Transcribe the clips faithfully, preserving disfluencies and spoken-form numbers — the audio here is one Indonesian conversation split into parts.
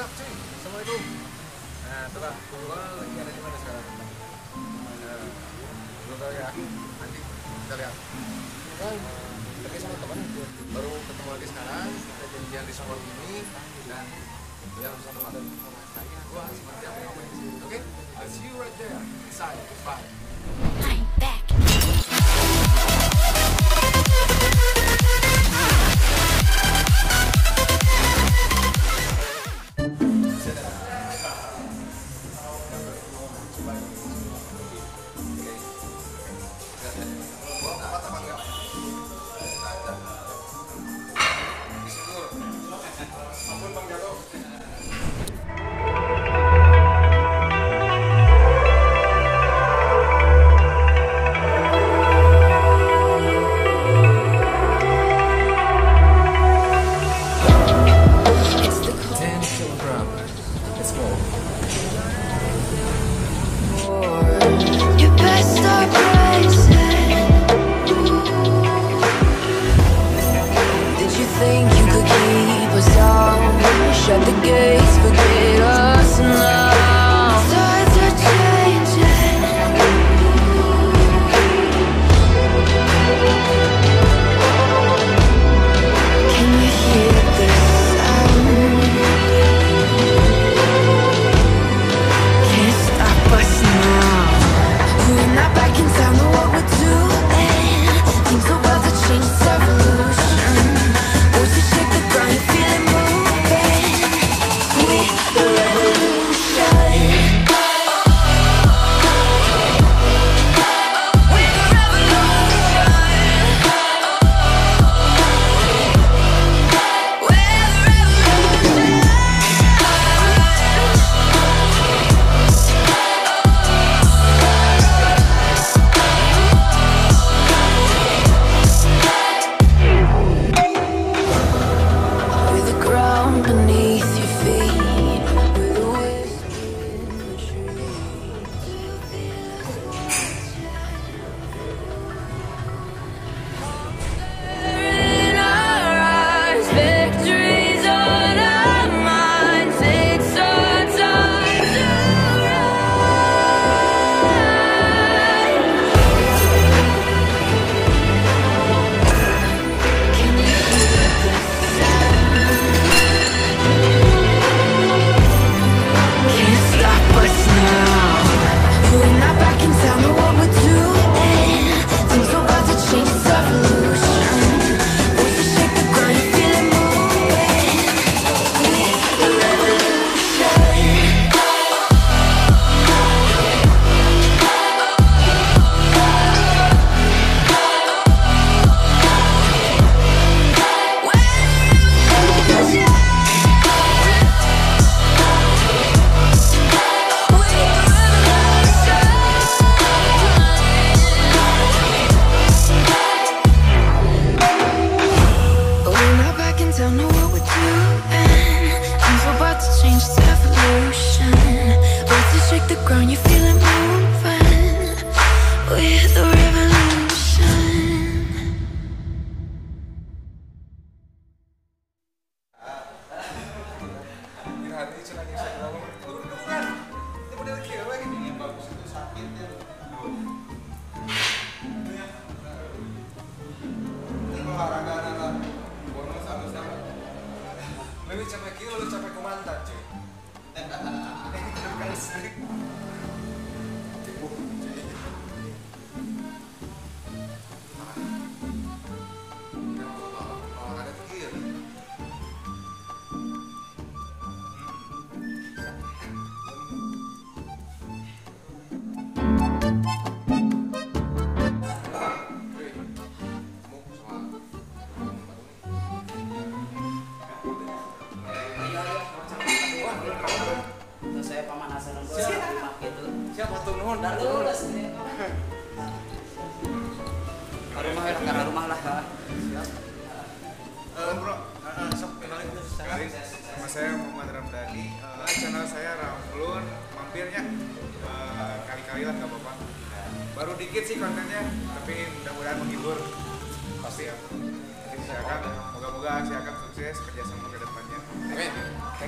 WhatsApp too. Assalamualaikum. Nah, setelah pulang lagi ada di mana sekarang? Nah, belum tahu ya. Nanti kita lihat. Kan, tapi sama teman baru ketemu lagi sekarang. Kita janjian di salon ini dan yang sama teman saya. Gua seperti apa yang di sini, oke? I'll see you right there. Inside. Bye. I'm back.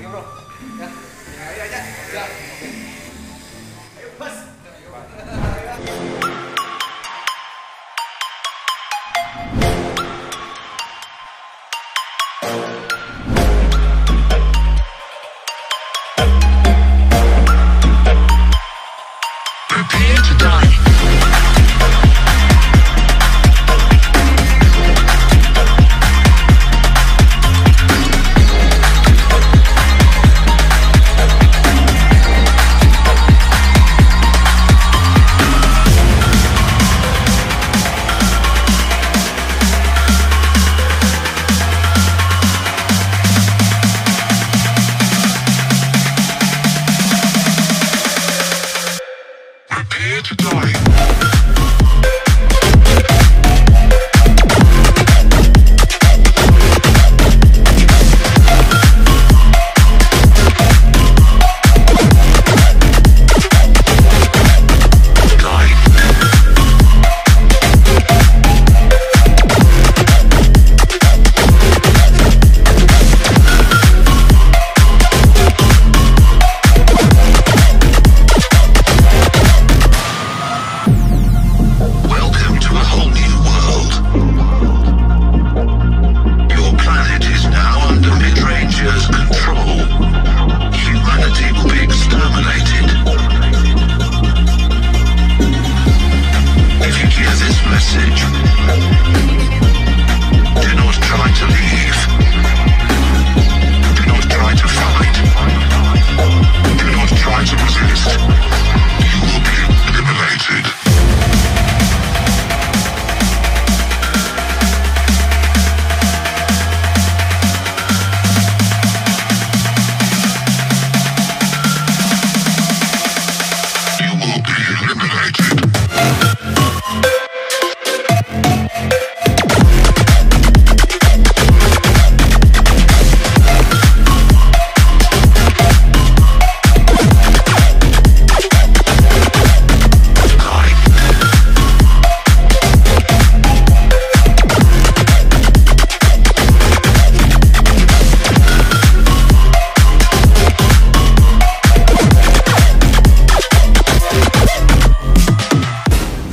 Lagi bro. Ya. Ayo aja. Ya. Oke. Ayo bos.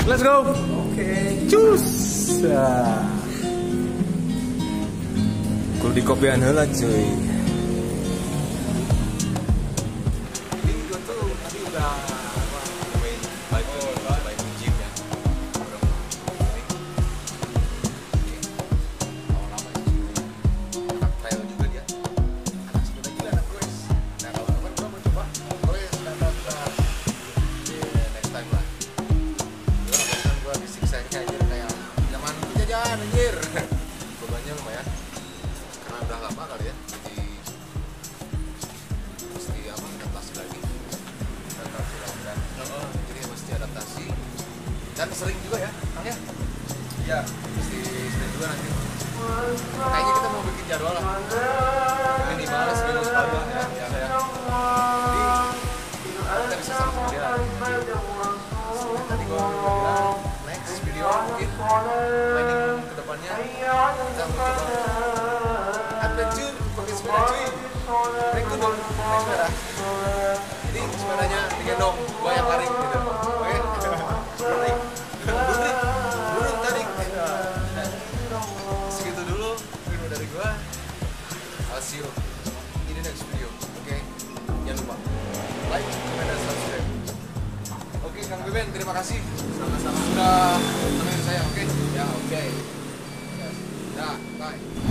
Let's go. Okay. Cheers. Kalau di kopian heula cuy. Itu tuh tadi udah main baju baju gym ya. Oh lama juga. Taktail juga dia. Anak sekolah gila anak guys. Nah kalau teman-teman mau coba, boleh datang next time lah. Bisiksainnya aja kayak zaman jajan anjir. Bebannya lumayan karena udah lama kali ya, jadi mesti apa adaptasi lagi adaptasi lagi kan jadi mesti adaptasi dan sering juga ya Kang ya, iya mesti sering juga nanti kayaknya kita mau bikin jadwal lah minimal seminggu sekali lah ya, ya kayak jadi kita bisa sama dia sebenarnya tadi gua bilang mungkin planning kedepannya kita mau coba adventure pakai sepeda cuy, naik gunung, naik sepeda, jadi sepedanya digendong, gua yang lari gitu, oke, lari, burung, burung tarik, segitu dulu video dari gua, I'll see you in the next video, oke, jangan lupa like, comment, dan subscribe, oke Kang Beben terima kasih, sama-sama sudah. Saya oke, ya oke, ya, bye.